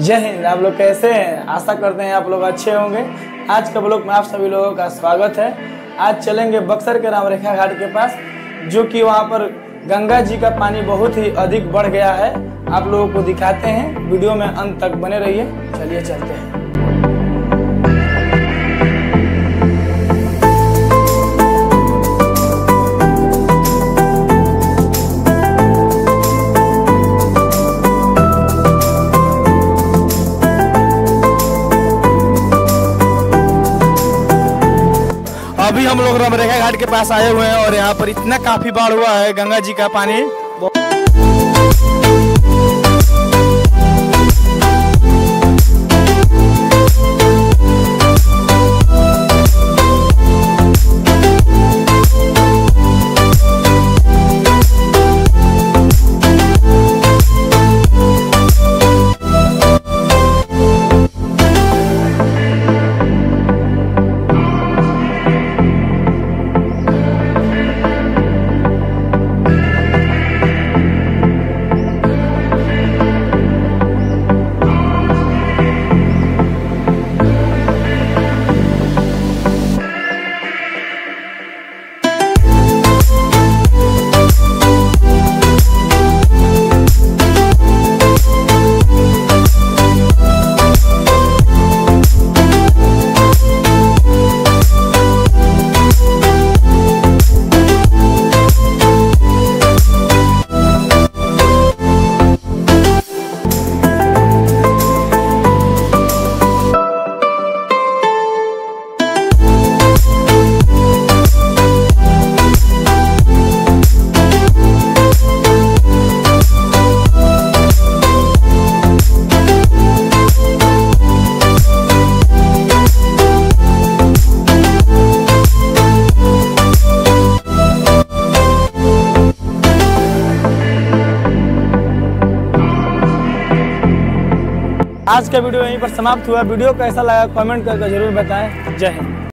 जय हिंद। आप लोग कैसे हैं? आशा करते हैं आप लोग अच्छे होंगे। आज का ब्लॉग में आप सभी लोगों का स्वागत है। आज चलेंगे बक्सर के रामरेखा घाट के पास, जो कि वहां पर गंगा जी का पानी बहुत ही अधिक बढ़ गया है। आप लोगों को दिखाते हैं, वीडियो में अंत तक बने रहिए। चलिए चलते हैं। अभी हम लोग रामरेखा घाट के पास आए हुए हैं और यहाँ पर इतना काफी बाढ़ हुआ है, गंगा जी का पानी। आज का वीडियो यहीं पर समाप्त हुआ। वीडियो कैसा लगा कमेंट करके जरूर बताएं। जय हिंद।